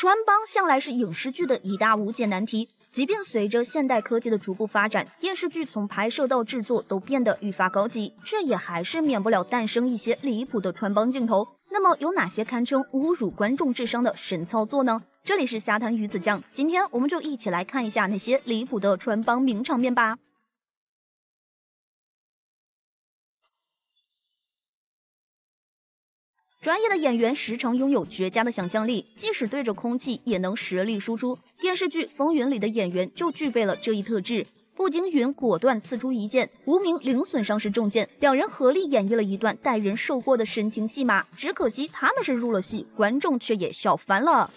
穿帮向来是影视剧的一大无解难题。即便随着现代科技的逐步发展，电视剧从拍摄到制作都变得愈发高级，却也还是免不了诞生一些离谱的穿帮镜头。那么有哪些堪称侮辱观众智商的神操作呢？这里是瞎谈鱼子酱，今天我们就一起来看一下那些离谱的穿帮名场面吧。 专业的演员时常拥有绝佳的想象力，即使对着空气也能实力输出。电视剧《风云》里的演员就具备了这一特质。步惊云果断刺出一剑，无名零损伤是重剑，两人合力演绎了一段带人受过的深情戏码。只可惜他们是入了戏，观众却也笑翻了。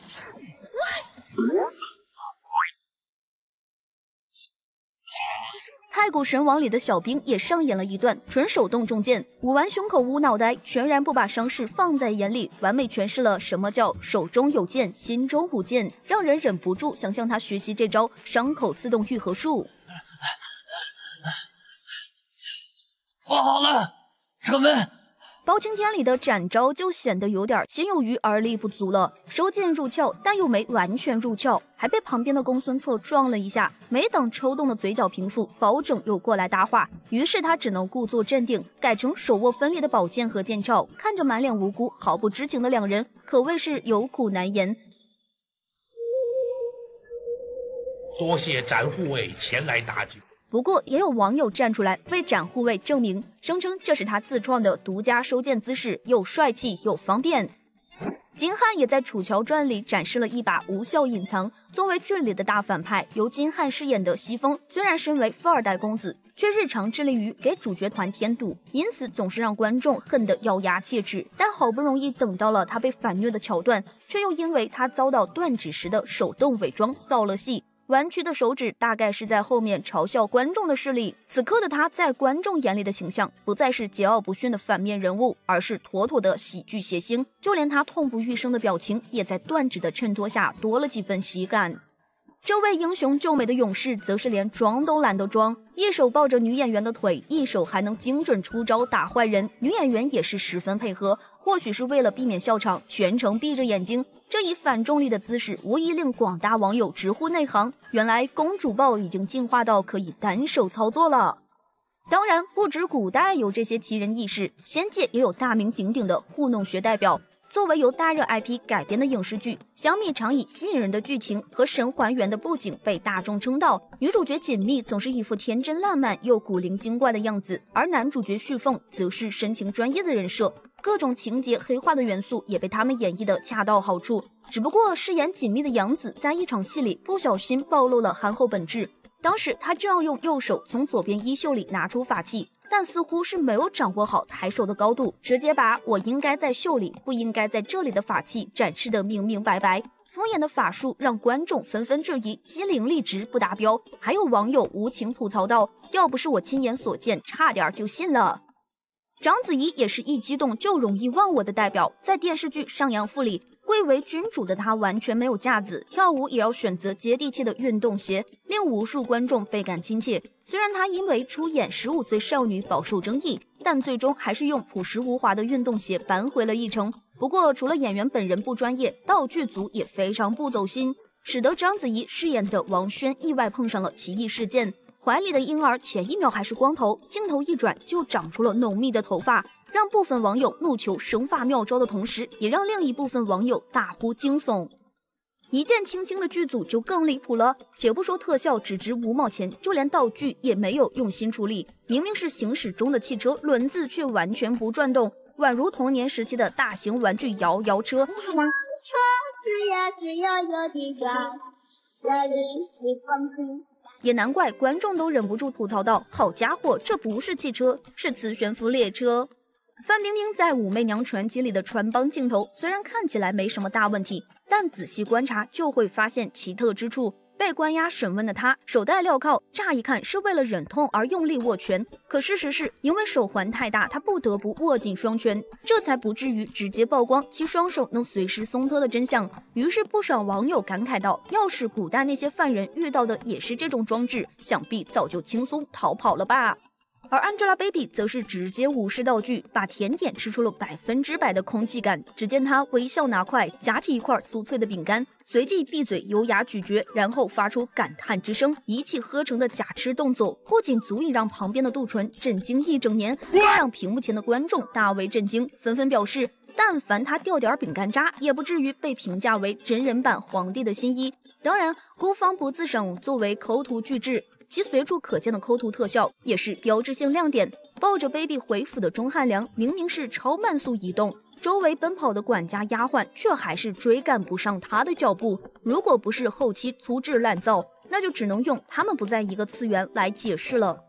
太古神王里的小兵也上演了一段纯手动中箭，捂完胸口捂脑袋，全然不把伤势放在眼里，完美诠释了什么叫手中有剑，心中无剑，让人忍不住想向他学习这招伤口自动愈合术。不好了，撤门！包青天里的展昭就显得有点心有余而力不足了，收剑入鞘，但又没完全入鞘。 还被旁边的公孙策撞了一下，没等抽动的嘴角平复，保拯又过来搭话，于是他只能故作镇定，改成手握分裂的宝剑和剑鞘，看着满脸无辜、毫不知情的两人，可谓是有苦难言。多谢展护卫前来搭救。不过也有网友站出来为展护卫证明，声称这是他自创的独家收剑姿势，又帅气又方便。 秦汉也在《楚乔传》里展示了一把无效隐藏。作为剧里的大反派，由秦汉饰演的西风，虽然身为富二代公子，却日常致力于给主角团添堵，因此总是让观众恨得咬牙切齿。但好不容易等到了他被反虐的桥段，却又因为他遭到断指时的手动伪装造了戏。 弯曲的手指大概是在后面嘲笑观众的势力。此刻的他在观众眼里的形象，不再是桀骜不驯的反面人物，而是妥妥的喜剧谐星。就连他痛不欲生的表情，也在断指的衬托下多了几分喜感。这位英雄救美的勇士，则是连装都懒得装，一手抱着女演员的腿，一手还能精准出招打坏人。女演员也是十分配合，或许是为了避免笑场，全程闭着眼睛。 这一反重力的姿势，无疑令广大网友直呼内行。原来公主抱已经进化到可以单手操作了。当然，不止古代有这些奇人异事，仙界也有大名鼎鼎的糊弄学代表。作为由大热 IP 改编的影视剧，小米常以吸引人的剧情和神还原的布景被大众称道。女主角锦觅总是一副天真烂漫又古灵精怪的样子，而男主角旭凤则是深情专业的人设。 各种情节黑化的元素也被他们演绎的恰到好处，只不过饰演锦觅的杨紫在一场戏里不小心暴露了憨厚本质。当时她正要用右手从左边衣袖里拿出法器，但似乎是没有掌握好抬手的高度，直接把“我应该在袖里，不应该在这里”的法器展示的明明白白。敷衍的法术让观众纷纷质疑机灵力值不达标，还有网友无情吐槽道：“要不是我亲眼所见，差点就信了。” 章子怡也是一激动就容易忘我的代表，在电视剧《上阳赋》里，贵为君主的她完全没有架子，跳舞也要选择接地气的运动鞋，令无数观众倍感亲切。虽然她因为出演15岁少女饱受争议，但最终还是用朴实无华的运动鞋扳回了一城。不过，除了演员本人不专业，道具组也非常不走心，使得章子怡饰演的王轩意外碰上了奇异事件。 怀里的婴儿前一秒还是光头，镜头一转就长出了浓密的头发，让部分网友怒求生发妙招的同时，也让另一部分网友大呼惊悚。一见倾心的剧组就更离谱了，且不说特效只值5毛钱，就连道具也没有用心处理，明明是行驶中的汽车，轮子却完全不转动，宛如童年时期的大型玩具摇摇车。只要有你在这里，你放心。 也难怪观众都忍不住吐槽道：“好家伙，这不是汽车，是磁悬浮列车。”范冰冰在《武媚娘传奇》里的穿帮镜头，虽然看起来没什么大问题，但仔细观察就会发现奇特之处。被关押审问的她，手戴镣铐，乍一看是为了忍痛而用力握拳，可事实是因为手环太大，她不得不握紧双拳，这才不至于直接曝光其双手能随时松脱的真相。于是不少网友感慨道：“要是古代那些犯人遇到的也是这种装置，想必早就轻松逃跑了吧。”而 Angelababy 则是直接无视道具，把甜点吃出了100%的空气感。只见她微笑拿筷，夹起一块酥脆的饼干，随即闭嘴优雅咀嚼，然后发出感叹之声，一气呵成的假吃动作，不仅足以让旁边的杜淳震惊1整年，更让屏幕前的观众大为震惊，纷纷表示。 但凡他掉点饼干渣，也不至于被评价为真人版《皇帝的新衣》。当然，孤芳不自赏作为抠图巨制，其随处可见的抠图特效也是标志性亮点。抱着 baby 回府的钟汉良，明明是超慢速移动，周围奔跑的管家丫鬟却还是追赶不上他的脚步。如果不是后期粗制滥造，那就只能用他们不在一个次元来解释了。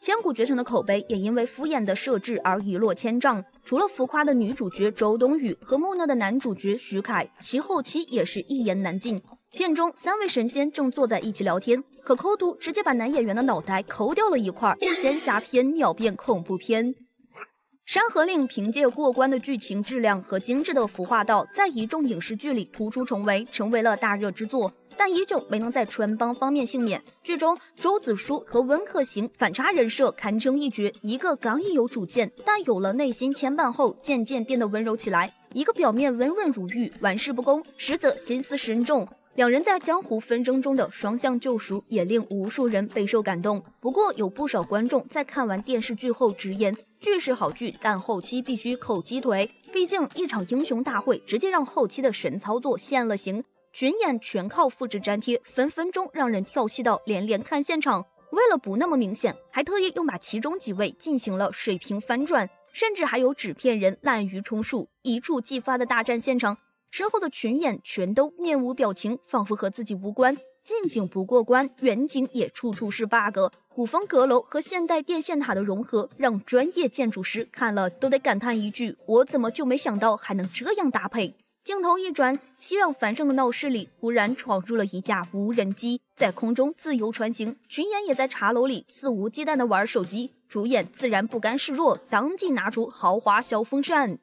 千古绝尘的口碑也因为敷衍的设置而一落千丈。除了浮夸的女主角周冬雨和木讷的男主角徐凯，其后期也是一言难尽。片中3位神仙正坐在一起聊天，可抠图直接把男演员的脑袋抠掉了一块，仙侠片秒变恐怖片。 《山河令》凭借过关的剧情质量和精致的服化道，在一众影视剧里突出重围，成为了大热之作，但依旧没能在穿帮方面幸免。剧中周子舒和温客行反差人设堪称一绝，一个刚毅有主见，但有了内心牵绊后，渐渐变得温柔起来；一个表面温润如玉，玩世不恭，实则心思深重。 两人在江湖纷争中的双向救赎，也令无数人备受感动。不过，有不少观众在看完电视剧后直言，剧是好剧，但后期必须扣鸡腿。毕竟，一场英雄大会直接让后期的神操作现了形，群演全靠复制粘贴，分钟让人跳戏到连连看现场。为了不那么明显，还特意又把其中几位进行了水平翻转，甚至还有纸片人滥竽充数，一触即发的大战现场。 身后的群演全都面无表情，仿佛和自己无关。近景不过关，远景也处处是 bug。古风阁楼和现代电线塔的融合，让专业建筑师看了都得感叹一句：“我怎么就没想到还能这样搭配？”镜头一转，熙攘繁盛的闹市里突然闯入了一架无人机，在空中自由穿行。群演也在茶楼里肆无忌惮地玩手机，主演自然不甘示弱，当即拿出豪华小风扇。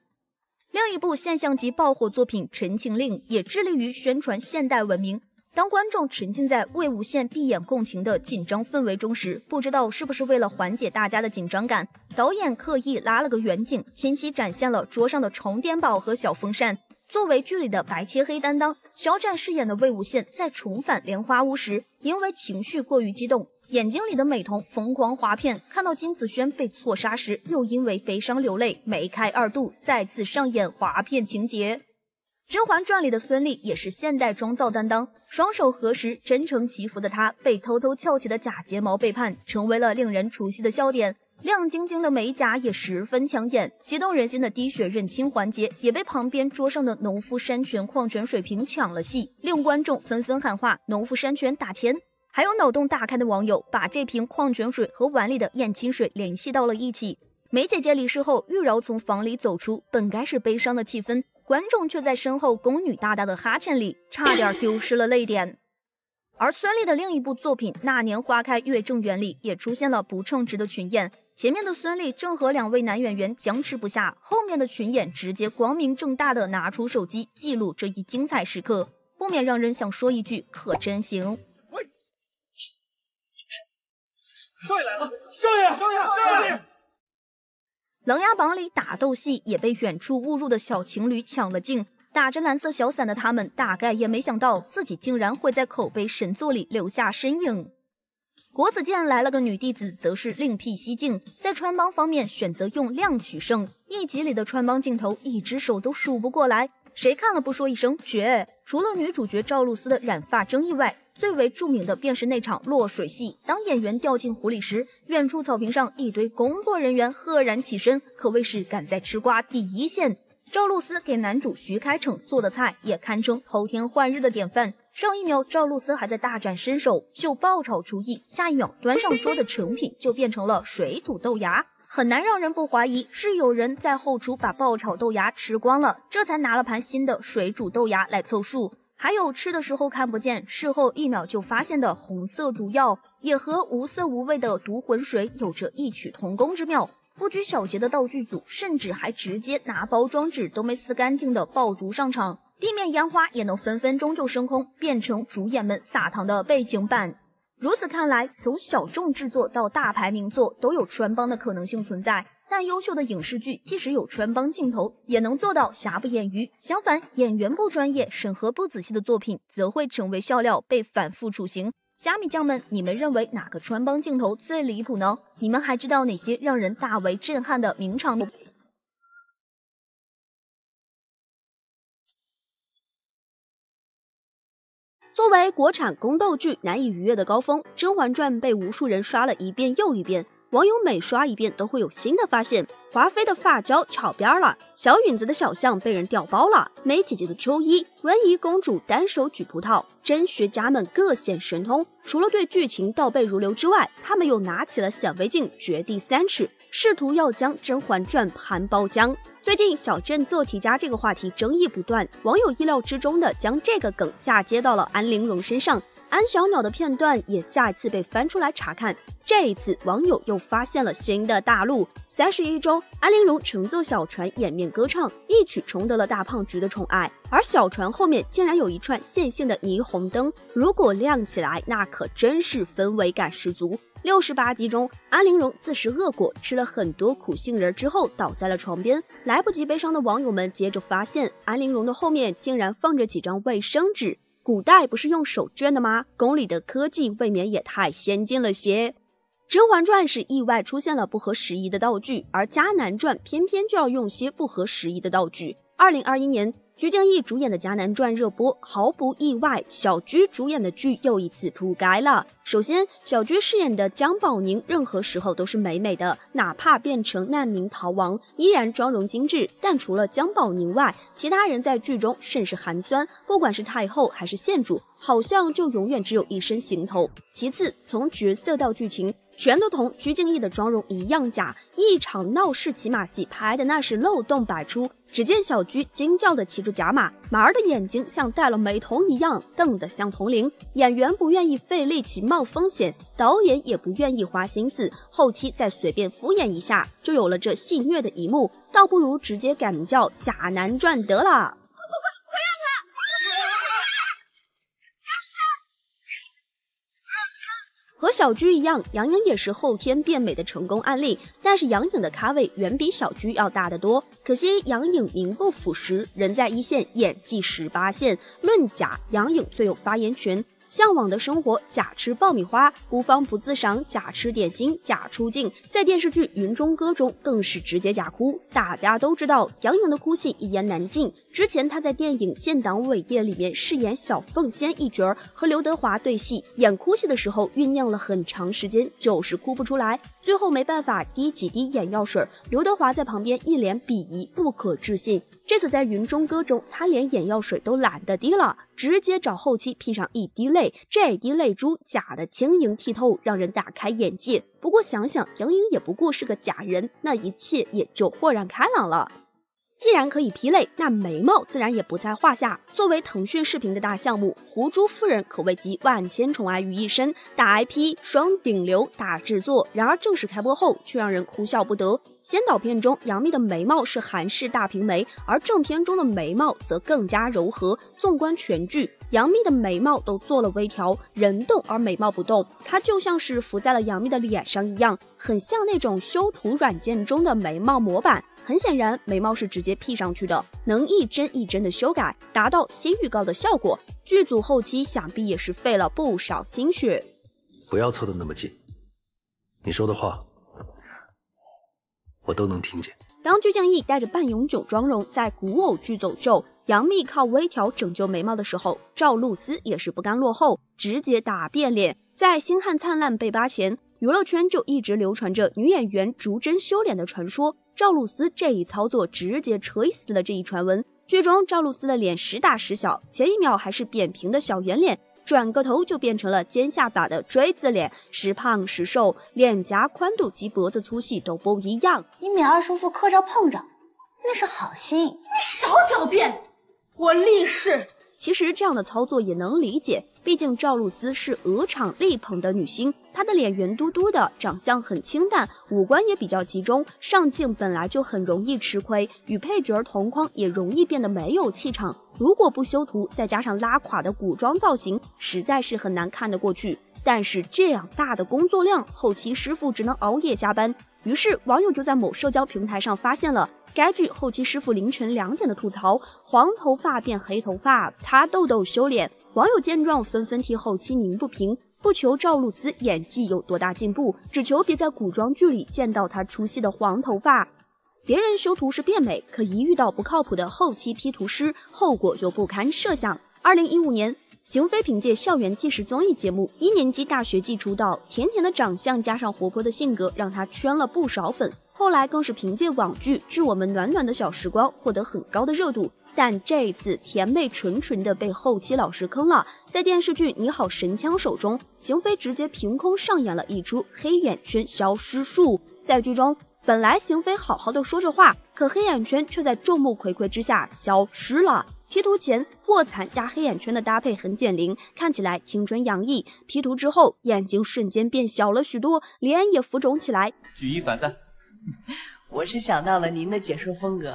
另一部现象级爆火作品《陈情令》也致力于宣传现代文明。当观众沉浸在为无限闭眼共情的紧张氛围中时，不知道是不是为了缓解大家的紧张感，导演刻意拉了个远景，清晰展现了桌上的充电宝和小风扇。作为剧里的白切黑担当，肖战饰演的魏无羡在重返莲花屋时，因为情绪过于激动，眼睛里的美瞳疯狂滑片；看到金子轩被错杀时，又因为悲伤流泪，梅开二度，再次上演滑片情节。 《甄嬛传》里的孙俪也是现代妆造担当，双手合十、真诚祈福的她，被偷偷翘起的假睫毛背叛，成为了令人除夕的笑点。亮晶晶的美甲也十分抢眼，激动人心的滴血认亲环节也被旁边桌上的农夫山泉矿泉水瓶抢了戏，令观众纷纷喊话“农夫山泉打钱”。还有脑洞大开的网友把这瓶矿泉水和碗里的燕青水联系到了一起。梅姐姐离世后，玉娆从房里走出，本该是悲伤的气氛。 观众却在身后宫女大大的哈欠里，差点丢失了泪点。而孙俪的另一部作品《那年花开月正圆》里也出现了不称职的群演，前面的孙俪正和2位男演员僵持不下，后面的群演直接光明正大的拿出手机记录这一精彩时刻，不免让人想说一句：可真行！喂，少爷来了！少爷！ 《琅琊榜》里打斗戏也被远处误入的小情侣抢了镜，打着蓝色小伞的他们大概也没想到自己竟然会在口碑神作里留下身影。国子监来了个女弟子则是另辟蹊径，在穿帮方面选择用量取胜，一集里的穿帮镜头一只手都数不过来，谁看了不说一声绝？除了女主角赵露思的染发争议外， 最为著名的便是那场落水戏。当演员掉进湖里时，远处草坪上一堆工作人员赫然起身，可谓是赶在吃瓜第一线。赵露思给男主徐开骋做的菜也堪称偷天换日的典范。上一秒赵露思还在大展身手秀爆炒厨艺，下一秒端上桌的成品就变成了水煮豆芽，很难让人不怀疑是有人在后厨把爆炒豆芽吃光了，这才拿了盘新的水煮豆芽来凑数。 还有吃的时候看不见，事后1秒就发现的红色毒药，也和无色无味的毒魂水有着异曲同工之妙。不拘小节的道具组，甚至还直接拿包装纸都没撕干净的爆竹上场，地面烟花也能分分钟就升空，变成主演们撒糖的背景板。如此看来，从小众制作到大牌名作都有穿帮的可能性存在。但优秀的影视剧即使有穿帮镜头，也能做到瑕不掩瑜。相反，演员不专业、审核不仔细的作品，则会成为笑料，被反复处刑。 虾米酱们，你们认为哪个穿帮镜头最离谱呢？你们还知道哪些让人大为震撼的名场面？作为国产宫斗剧难以逾越的高峰，《甄嬛传》被无数人刷了一遍又一遍，网友每刷一遍都会有新的发现。华妃的发胶翘边了，小允子的小象被人调包了，梅姐姐的秋衣，温宜公主单手举葡萄，真学家们各显神通。除了对剧情倒背如流之外，他们又拿起了显微镜掘地三尺，试图要将《甄嬛传》盘包浆。最近小镇做题家这个话题争议不断，网友意料之中的将这个梗嫁接到了安陵容身上。 安小鸟的片段也再次被翻出来查看，这一次网友又发现了新的大陆。31周，安陵容乘坐小船掩面歌唱，一曲重得了大胖菊的宠爱。而小船后面竟然有一串线性的霓虹灯，如果亮起来，那可真是氛围感十足。68集中，安陵容自食恶果，吃了很多苦杏仁之后倒在了床边。来不及悲伤的网友们接着发现，安陵容的后面竟然放着几张卫生纸。 古代不是用手绢的吗？宫里的科技未免也太先进了些。《甄嬛传》是意外出现了不合时宜的道具，而《迦南传》偏偏就要用些不合时宜的道具。2021年，鞠婧祎主演的《迦南传》热播，毫不意外，小鞠主演的剧又一次铺盖了。首先，小鞠饰演的张宝宁，任何时候都是美美的，哪怕变成难民逃亡，依然妆容精致。但除了张宝宁外，其他人在剧中甚是寒酸，不管是太后还是县主，好像就永远只有一身行头。其次，从角色到剧情，全都同鞠婧祎的妆容一样假。一场闹市骑马戏拍的那是漏洞百出，只见小鞠惊叫的骑住假马，马儿的眼睛像戴了美瞳一样，瞪得像铜铃。演员不愿意费力气。 冒风险，导演也不愿意花心思，后期再随便敷衍一下，就有了这戏虐的一幕，倒不如直接改名叫《假男传》得了。和小鞠一样，杨颖也是后天变美的成功案例，但是杨颖的咖位远比小鞠要大得多。可惜杨颖名不副实，人在一线，演技18线。论假，杨颖最有发言权。 向往的生活，假吃爆米花，无方不自赏，假吃点心，假出镜，在电视剧《云中歌》中更是直接假哭。大家都知道，杨颖的哭戏一言难尽。之前她在电影《建党伟业》里面饰演小凤仙一角，和刘德华对戏，演哭戏的时候酝酿了很长时间，就是哭不出来。最后没办法，滴几滴眼药水，刘德华在旁边一脸鄙夷，不可置信。 这次在《云中歌》中，他连眼药水都懒得滴了，直接找后期 P 上一滴泪。这滴泪珠假的晶莹剔透，让人大开眼界。不过想想杨颖也不过是个假人，那一切也就豁然开朗了。 既然可以劈泪，那眉毛自然也不在话下。作为腾讯视频的大项目，《狐珠夫人》可谓集万千宠爱于一身，大 IP、双顶流、大制作。然而正式开播后，却让人哭笑不得。先导片中，杨幂的眉毛是韩式大平眉，而正片中的眉毛则更加柔和。纵观全剧，杨幂的眉毛都做了微调，人动而眉毛不动，它就像是浮在了杨幂的脸上一样，很像那种修图软件中的眉毛模板。 很显然，眉毛是直接 P 上去的，能一帧一帧的修改，达到新预告的效果。剧组后期想必也是费了不少心血。不要凑得那么近，你说的话，我都能听见。当鞠婧祎带着半永久妆容在古偶剧走秀，杨幂靠微调拯救眉毛的时候，赵露思也是不甘落后，直接打变脸。在《星汉灿烂》被扒前，娱乐圈就一直流传着女演员逐帧修脸的传说。 赵露思这一操作直接锤死了这一传闻。剧中赵露思的脸时大时小，前一秒还是扁平的小圆脸，转个头就变成了尖下巴的锥子脸，时胖时瘦，脸颊宽度及脖子粗细都不一样。你每20副刻照碰着，那是好心。你少狡辩，我立誓。其实这样的操作也能理解，毕竟赵露思是鹅厂力捧的女星。她的脸圆嘟嘟的，长相很清淡，五官也比较集中，上镜本来就很容易吃亏，与配角同框也容易变得没有气场。如果不修图，再加上拉垮的古装造型，实在是很难看得过去。但是这样大的工作量，后期师傅只能熬夜加班。于是网友就在某社交平台上发现了该剧后期师傅凌晨2点的吐槽：黄头发变黑头发，擦痘痘修脸。网友见状纷纷替后期鸣不平，不求赵露思演技有多大进步，只求别在古装剧里见到她出戏的黄头发。别人修图是变美，可一遇到不靠谱的后期 P 图师，后果就不堪设想。2015年，邢菲凭借校园纪实综艺节目《1年级大学季》出道，甜甜的长相加上活泼的性格，让她圈了不少粉。后来更是凭借网剧《致我们暖暖的小时光》获得很高的热度。但这一次，甜妹纯纯的被后期老师坑了。在电视剧《你好神枪手》中，邢菲直接凭空上演了一出黑眼圈消失术。在剧中，本来邢菲好好的说着话，可黑眼圈却在众目睽睽之下消失了。P 图前，卧蚕加黑眼圈的搭配很减龄，看起来青春洋溢。P 图之后，眼睛瞬间变小了许多，脸也浮肿起来。举一反三，我是想到了您的解说风格。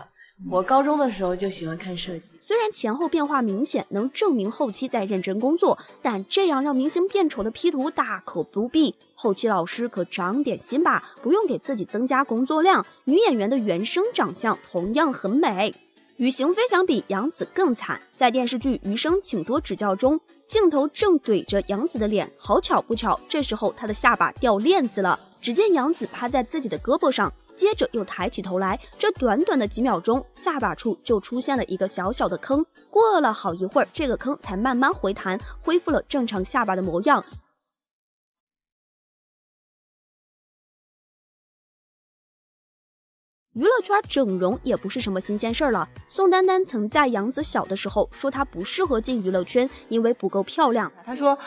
我高中的时候就喜欢看设计。虽然前后变化明显，能证明后期在认真工作，但这样让明星变丑的 P 图大可不必。后期老师可长点心吧，不用给自己增加工作量。女演员的原生长相同样很美。与邢菲相比，杨紫更惨。在电视剧《余生请多指教》中，镜头正怼着杨紫的脸，好巧不巧，这时候她的下巴掉链子了。只见杨紫趴在自己的胳膊上，接着又抬起头来，这短短的几秒钟，下巴处就出现了一个小小的坑。过了好一会儿，这个坑才慢慢回弹，恢复了正常下巴的模样。娱乐圈整容也不是什么新鲜事儿了。宋丹丹曾在杨紫小的时候说她不适合进娱乐圈，因为不够漂亮。她说：“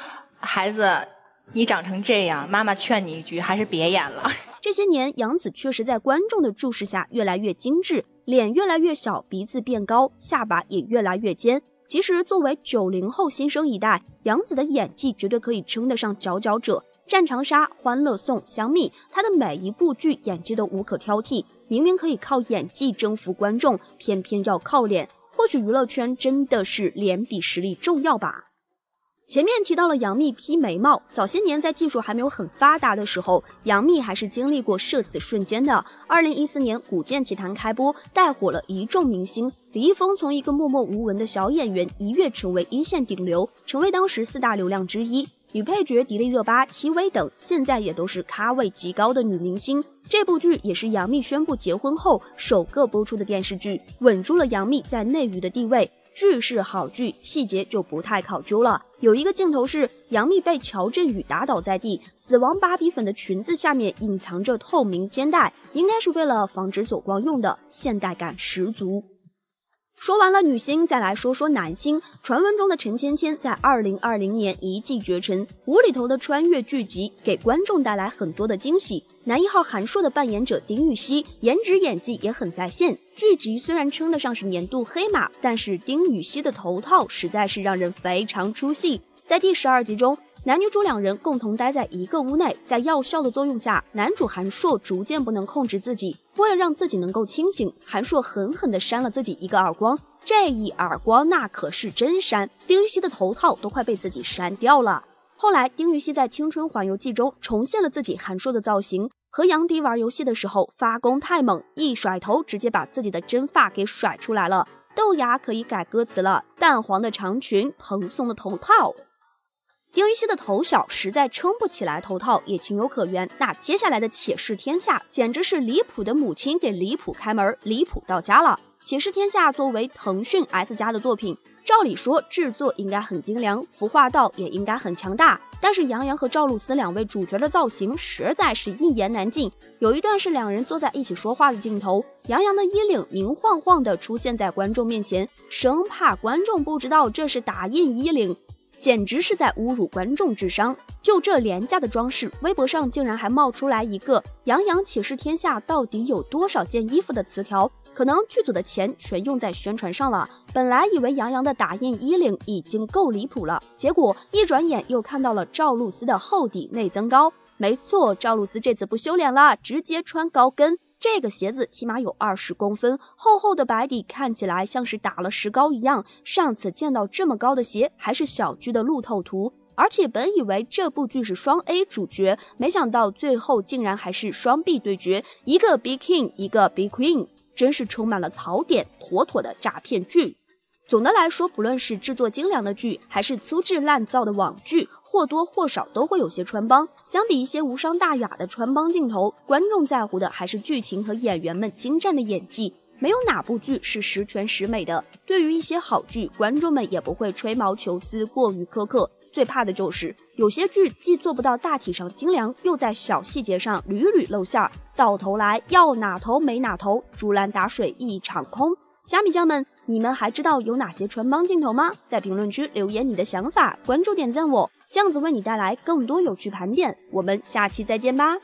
孩子，你长成这样，妈妈劝你一句，还是别演了。”这些年，杨紫确实在观众的注视下越来越精致，脸越来越小，鼻子变高，下巴也越来越尖。其实，作为90后新生一代，杨紫的演技绝对可以称得上佼佼者。《战长沙》《欢乐颂》《香蜜》，她的每一部剧演技都无可挑剔。明明可以靠演技征服观众，偏偏要靠脸。或许娱乐圈真的是脸比实力重要吧。前面提到了杨幂 P 眉毛，早些年在技术还没有很发达的时候，杨幂还是经历过社死瞬间的。2014年，《古剑奇谭》开播，带火了一众明星。李易峰从一个默默无闻的小演员一跃成为1线顶流，成为当时4大流量之一。女配角迪丽热巴、戚薇等，现在也都是咖位极高的女明星。这部剧也是杨幂宣布结婚后首个播出的电视剧，稳住了杨幂在内娱的地位。剧是好剧，细节就不太考究了。有一个镜头是杨幂被乔振宇打倒在地，死亡芭比粉的裙子下面隐藏着透明肩带，应该是为了防止走光用的，现代感十足。说完了女星，再来说说男星。传闻中的陈芊芊在2020年一骑绝尘，无厘头的穿越剧集给观众带来很多的惊喜。男1号韩硕的扮演者丁禹兮，颜值演技也很在线。剧集虽然称得上是年度黑马，但是丁禹兮的头套实在是让人非常出戏。在第12集中，男女主两人共同待在一个屋内，在药效的作用下，男主韩硕逐渐不能控制自己。为了让自己能够清醒，韩硕狠狠地扇了自己一个耳光，这一耳光那可是真扇，丁禹兮的头套都快被自己扇掉了。后来丁禹兮在《青春环游记》中重现了自己韩硕的造型，和杨迪玩游戏的时候发功太猛，一甩头直接把自己的真发给甩出来了。豆芽可以改歌词了，淡黄的长裙，蓬松的头套。丁禹兮的头小，实在撑不起来头套，也情有可原。那接下来的《且试天下》简直是离谱的母亲给离谱开门，离谱到家了。《且试天下》作为腾讯 S 家的作品，照理说制作应该很精良，服化道也应该很强大，但是杨洋和赵露思两位主角的造型实在是一言难尽。有一段是两人坐在一起说话的镜头，杨洋的衣领明晃晃地出现在观众面前，生怕观众不知道这是打印衣领。简直是在侮辱观众智商。就这廉价的装饰，微博上竟然还冒出来一个“杨洋岂是天下到底有多少件衣服”的词条。可能剧组的钱全用在宣传上了，本来以为杨洋的打印衣领已经够离谱了，结果一转眼又看到了赵露思的厚底内增高。没错，赵露思这次不修脸了，直接穿高跟。这个鞋子起码有20公分，厚厚的白底看起来像是打了石膏一样。上次见到这么高的鞋还是小剧的路透图，而且本以为这部剧是双 A 主角，没想到最后竟然还是双 B 对决，一个 B King 一个 B Queen， 真是充满了槽点，妥妥的诈骗剧。总的来说，不论是制作精良的剧还是粗制滥造的网剧，或多或少都会有些穿帮。相比一些无伤大雅的穿帮镜头，观众在乎的还是剧情和演员们精湛的演技。没有哪部剧是十全十美的，对于一些好剧，观众们也不会吹毛求疵过于苛刻。最怕的就是有些剧既做不到大体上精良，又在小细节上屡屡露馅，到头来要哪头没哪头，竹篮打水一场空。虾米酱们，你们还知道有哪些穿帮镜头吗？在评论区留言你的想法，关注点赞我，这样子为你带来更多有趣盘点，我们下期再见吧。